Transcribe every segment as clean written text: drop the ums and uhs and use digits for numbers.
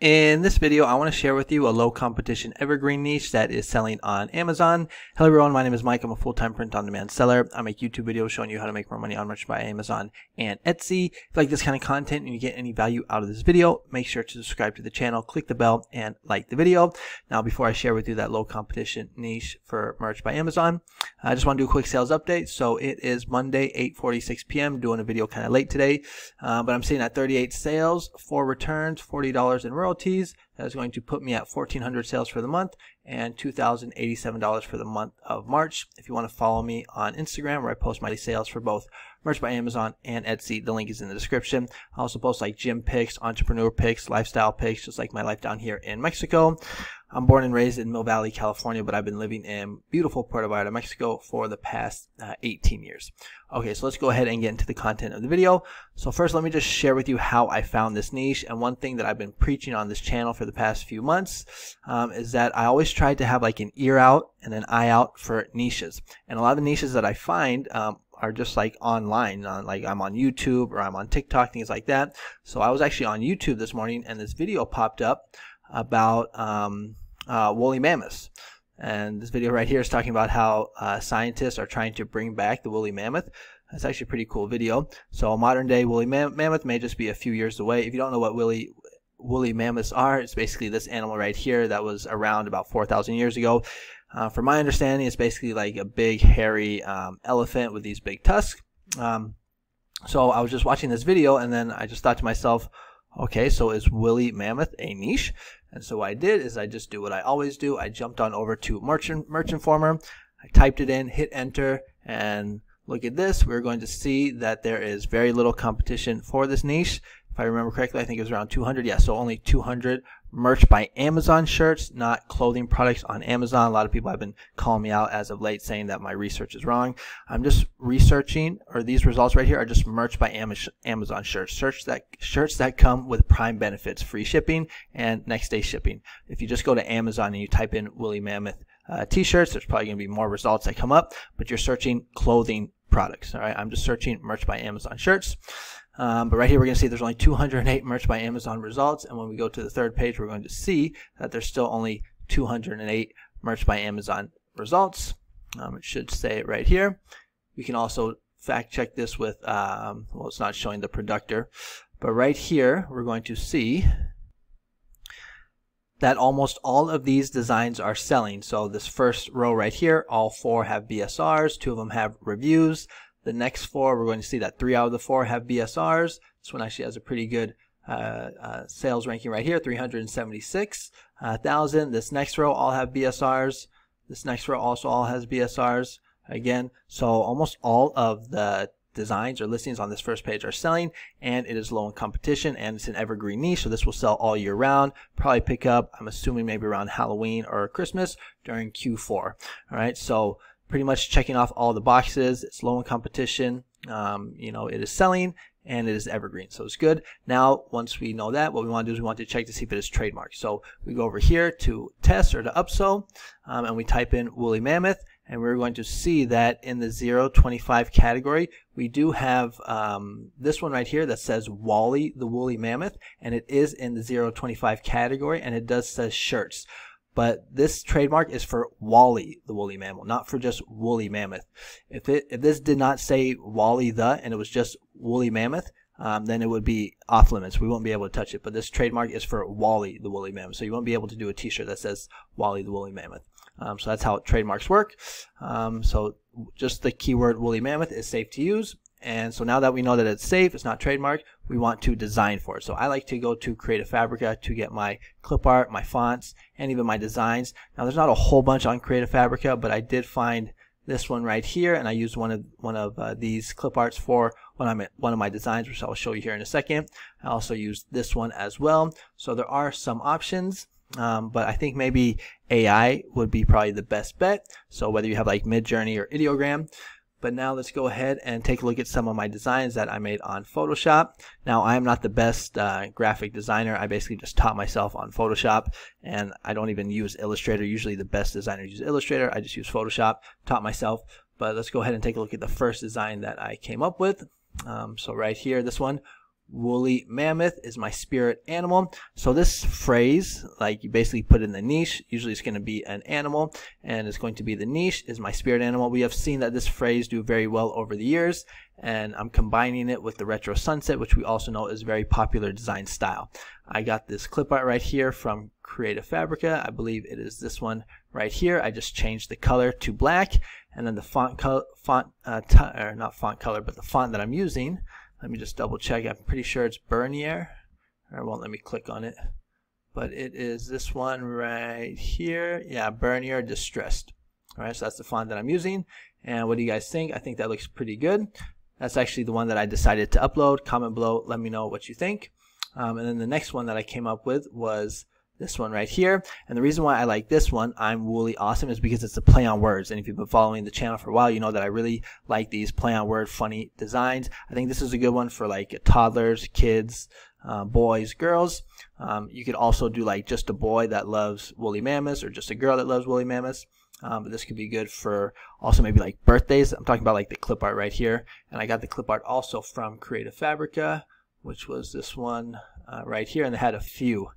In this video, I want to share with you a low competition evergreen niche that is selling on Amazon. Hello everyone, my name is Mike. I'm a full-time print-on-demand seller. I make YouTube videos showing you how to make more money on Merch by Amazon and Etsy. If you like this kind of content and you get any value out of this video, make sure to subscribe to the channel, click the bell, and like the video. Now, before I share with you that low competition niche for Merch by Amazon, I just want to do a quick sales update. So it is Monday, 8:46 p.m. Doing a video kind of late today, but I'm sitting at 38 sales, 4 returns, $40 in royalties. That is going to put me at 1,400 sales for the month and $2,087 for the month of March. If you want to follow me on Instagram, where I post my sales for both Merch by Amazon and Etsy, the link is in the description. I also post like gym picks, entrepreneur picks, lifestyle picks, just like my life down here in Mexico. I'm born and raised in Mill Valley, California, but I've been living in beautiful Puerto Vallarta, Mexico for the past 18 years. Okay, so let's go ahead and get into the content of the video. So first, let me just share with you how I found this niche. And one thing that I've been preaching on this channel for the past few months is that I always tried to have like an ear out and an eye out for niches. And a lot of the niches that I find are just like online, like I'm on YouTube or I'm on TikTok, things like that. So I was actually on YouTube this morning and this video popped up about woolly mammoths, and this video right here is talking about how scientists are trying to bring back the woolly mammoth. That's actually a pretty cool video. So a modern day woolly mammoth may just be a few years away. If you don't know what woolly mammoths are, it's basically this animal right here that was around about 4,000 years ago. From my understanding, it's basically like a big hairy elephant with these big tusks. So I was just watching this video and then I just thought to myself, okay, so is woolly mammoth a niche? And so what I did is I just do what I always do. I jumped on over to Merch Informer. I typed it in, hit enter, and look at this. We're going to see that there is very little competition for this niche. If I remember correctly, I think it was around 200. Yeah, so only 200 Merch by Amazon shirts, not clothing products on Amazon. A lot of people have been calling me out as of late saying that my research is wrong. I'm just researching, or these results right here are just Merch by Amazon shirts. Search that shirts that come with prime benefits, free shipping and next day shipping. If you just go to Amazon and you type in woolly mammoth t-shirts, there's probably going to be more results that come up, but you're searching clothing products. All right, I'm just searching Merch by Amazon shirts. But right here, we're going to see there's only 208 Merch by Amazon results. And when we go to the third page, we're going to see that there's still only 208 Merch by Amazon results. It should say it right here. You can also fact check this with, well, it's not showing the productor, but right here, we're going to see that almost all of these designs are selling. So this first row right here, all 4 have BSRs, 2 of them have reviews. The next 4, we're going to see that 3 out of the 4 have BSRs. This one actually has a pretty good sales ranking right here, 376,000. This next row all have BSRs. This next row also all has BSRs again. So almost all of the designs or listings on this first page are selling, and it is low in competition, and it's an evergreen niche, so this will sell all year round. Probably pick up, I'm assuming, maybe around Halloween or Christmas during Q4. All right, so pretty much checking off all the boxes. It's low in competition, you know, it is selling, and it is evergreen, so it's good. Now, once we know that, what we want to do is we want to check to see if it is trademarked. So we go over here to test or to upsell, and we type in woolly mammoth, and we're going to see that in the 0-25 category, we do have this one right here that says Wally the woolly mammoth, and it is in the 0-25 category, and it does say shirts. But this trademark is for Wally the woolly mammal, not for just woolly mammoth. If this did not say Wally the and it was just woolly mammoth, then it would be off limits. We won't be able to touch it. But this trademark is for Wally the woolly mammoth, so you won't be able to do a T-shirt that says Wally the woolly mammoth. So that's how trademarks work. So just the keyword woolly mammoth is safe to use. And so now that we know that it's safe, it's not trademarked, we want to design for it. So I like to go to Creative Fabrica to get my clip art, my fonts, and even my designs. Now there's not a whole bunch on Creative Fabrica, but I did find this one right here, and I used one of these clip arts for one of my designs, which I'll show you here in a second. I also used this one as well. So there are some options. But I think maybe AI would be probably the best bet. So whether you have like Midjourney or Ideogram. But now let's go ahead and take a look at some of my designs that I made on Photoshop. Now I am not the best graphic designer. I basically just taught myself on Photoshop, and I don't even use Illustrator. Usually the best designers use Illustrator. I just use Photoshop, taught myself. But let's go ahead and take a look at the first design that I came up with. So right here, this one, Woolly mammoth is my spirit animal. So this phrase, like, you basically put in the niche, usually it's going to be an animal, and it's going to be the niche is my spirit animal. We have seen that this phrase do very well over the years, and I'm combining it with the retro sunset, which we also know is very popular design style. I got this clip art right here from Creative Fabrica. I believe it is this one right here. I just changed the color to black, and then the font color, the font that I'm using. Let me just double check. I'm pretty sure it's Bernier. It won't let me click on it. But it is this one right here. Yeah, Bernier Distressed. All right, so that's the font that I'm using. And what do you guys think? I think that looks pretty good. That's actually the one that I decided to upload. Comment below, let me know what you think. And then the next one that I came up with was this one right here. And the reason why I like this one, I'm Woolly Awesome, is because it's a play on words. And if you've been following the channel for a while, you know that I really like these play on word funny designs. I think this is a good one for like toddlers, kids, boys, girls. You could also do like just a boy that loves woolly mammoths, or just a girl that loves woolly mammoths. But this could be good for also maybe like birthdays. I'm talking about like the clip art right here. And I got the clip art also from Creative Fabrica, which was this one right here. And they had a few.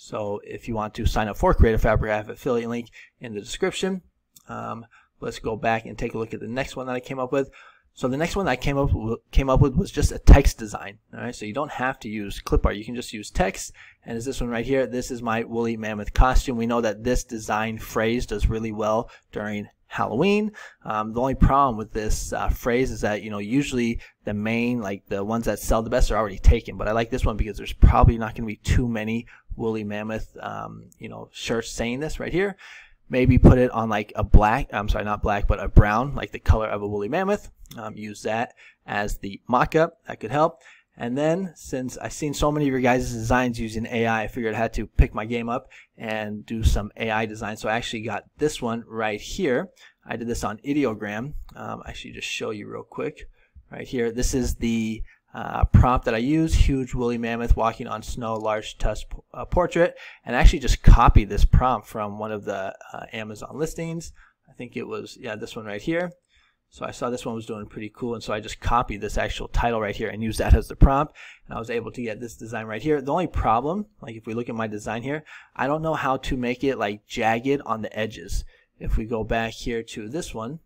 So if you want to sign up for Creative Fabrica, I have an affiliate link in the description. Let's go back and take a look at the next one that I came up with. So the next one that I came up with was just a text design. All right, so you don't have to use clip art. You can just use text. And it's this one right here. This is my woolly mammoth costume. We know that this design phrase does really well during Halloween. The only problem with this phrase is that, you know, usually the main, like the ones that sell the best, are already taken. But I like this one because there's probably not going to be too many woolly mammoth you know, shirts saying this right here. Maybe put it on like a black, I'm sorry, not black, but a brown, like the color of a woolly mammoth. Use that as the mock-up. That could help. And then, since I've seen so many of your guys' designs using AI, I figured I had to pick my game up and do some AI design. So I actually got this one right here. I did this on Ideogram. I should just show you real quick right here. This is the prompt that I use: huge woolly mammoth walking on snow, large tusk portrait. And I actually just copied this prompt from one of the Amazon listings. I think it was, yeah, this one right here. So I saw this one was doing pretty cool, and so I just copied this actual title right here and used that as the prompt, and I was able to get this design right here. The only problem, like if we look at my design here, I don't know how to make it like jagged on the edges. If we go back here to this one,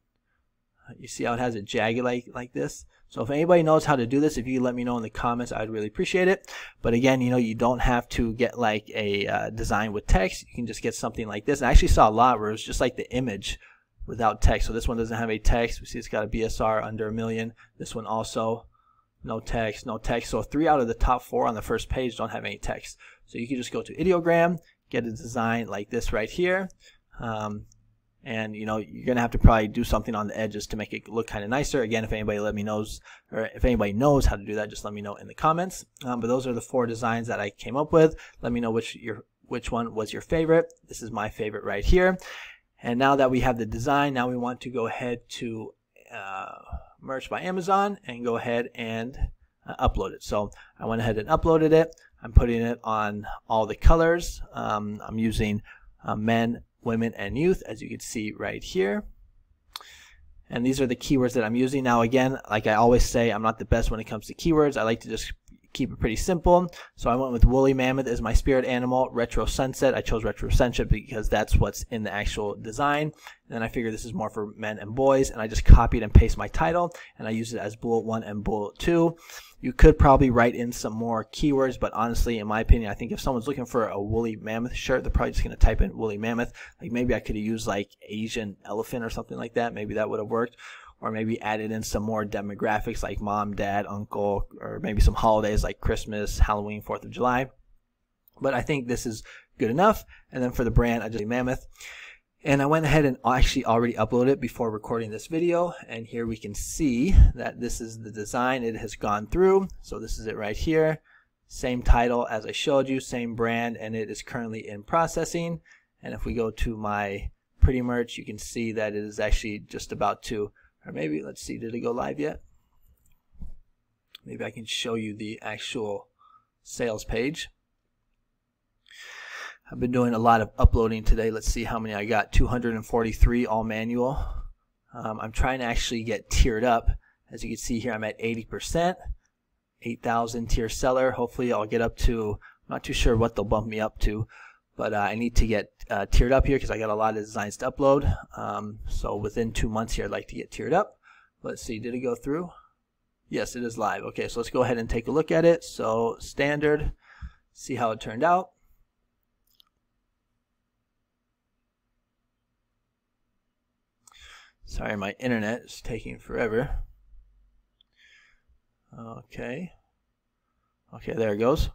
you see how it has a jagged like this? So if anybody knows how to do this, if you let me know in the comments, I'd really appreciate it. But again, you know, you don't have to get like a design with text. You can just get something like this. And I actually saw a lot where it was just like the image without text. So this one doesn't have any text. We see it's got a BSR under 1 million. This one also, no text, no text. So 3 out of the top 4 on the first page don't have any text. So you can just go to Ideogram, get a design like this right here. And you know, you're gonna have to probably do something on the edges to make it look kind of nicer. Again, if anybody if anybody knows how to do that, just let me know in the comments. But those are the 4 designs that I came up with. Let me know which one was your favorite. This is my favorite right here. And now that we have the design, now we want to go ahead to Merch by Amazon and go ahead and upload it. So I went ahead and uploaded it. I'm putting it on all the colors. I'm using men, women, and youth, as you can see right here. And these are the keywords that I'm using. Now again, like I always say, I'm not the best when it comes to keywords. I like to just keep it pretty simple. So I went with woolly mammoth as my spirit animal, retro sunset. I chose retro sunset because that's what's in the actual design. And then I figured this is more for men and boys, and I just copied and pasted my title, and I used it as bullet 1 and bullet 2. You could probably write in some more keywords, but honestly, in my opinion, I think if someone's looking for a woolly mammoth shirt, they're probably just going to type in woolly mammoth. Like maybe I could have used like Asian elephant or something like that. Maybe that would have worked. Or maybe added in some more demographics like mom, dad, uncle, or maybe some holidays like Christmas, Halloween, 4th of July. But I think this is good enough. And then for the brand, I just mammoth. And I went ahead and actually already uploaded it before recording this video. And here we can see that this is the design. It has gone through. So this is it right here. Same title as I showed you, same brand, and it is currently in processing. And if we go to my pretty merch, you can see that it is actually just about to, or maybe, let's see, did it go live yet? Maybe I can show you the actual sales page. I've been doing a lot of uploading today. Let's see how many I got. 243, all manual. I'm trying to actually get tiered up. As you can see here, I'm at 80%. 8,000 tier seller. Hopefully I'll get up to, I'm not too sure what they'll bump me up to, but I need to get tiered up here because I got a lot of designs to upload. So within 2 months here, I'd like to get tiered up. Let's see, did it go through? Yes, it is live. Okay, so let's go ahead and take a look at it. So standard, see how it turned out. Sorry, my internet is taking forever. Okay. Okay, there it goes.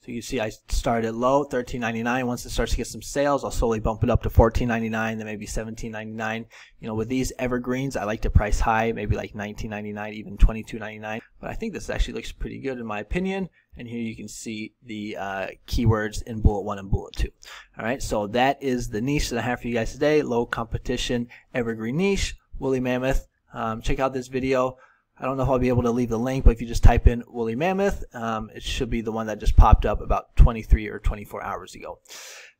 So you see I started low, $13.99. Once it starts to get some sales, I'll slowly bump it up to $14.99, then maybe $17.99. You know, with these evergreens, I like to price high, maybe like $19.99, even $22.99. But I think this actually looks pretty good in my opinion. And here you can see the keywords in bullet one and bullet two. All right, so that is the niche that I have for you guys today. Low competition, evergreen niche, woolly mammoth. Check out this video. I don't know if I'll be able to leave the link, but if you just type in woolly mammoth, it should be the one that just popped up about 23 or 24 hours ago.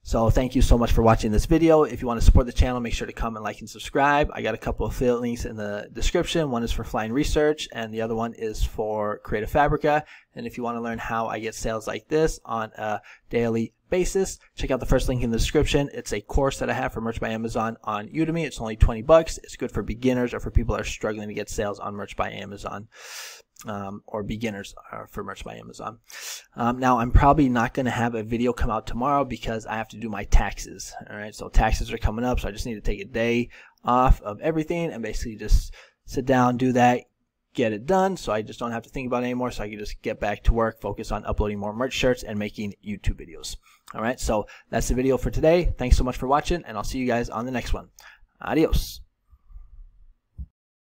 So thank you so much for watching this video. If you want to support the channel, make sure to comment, like, and subscribe. I got a couple of affiliate links in the description. One is for FLYING RESEARCH, and the other one is for Creative Fabrica. And if you want to learn how I get sales like this on a daily basis, check out the first link in the description. It's a course that I have for Merch by Amazon on Udemy. It's only 20 bucks. It's good for beginners or for people that are struggling to get sales on Merch by Amazon, or beginners for Merch by Amazon. Now I'm probably not going to have a video come out tomorrow because I have to do my taxes. All right, so taxes are coming up, so I just need to take a day off of everything and basically just sit down, do that, get it done, so I just don't have to think about it anymore, so I can just get back to work, focus on uploading more merch shirts and making YouTube videos. All right, so that's the video for today. Thanks so much for watching, and I'll see you guys on the next one. Adios.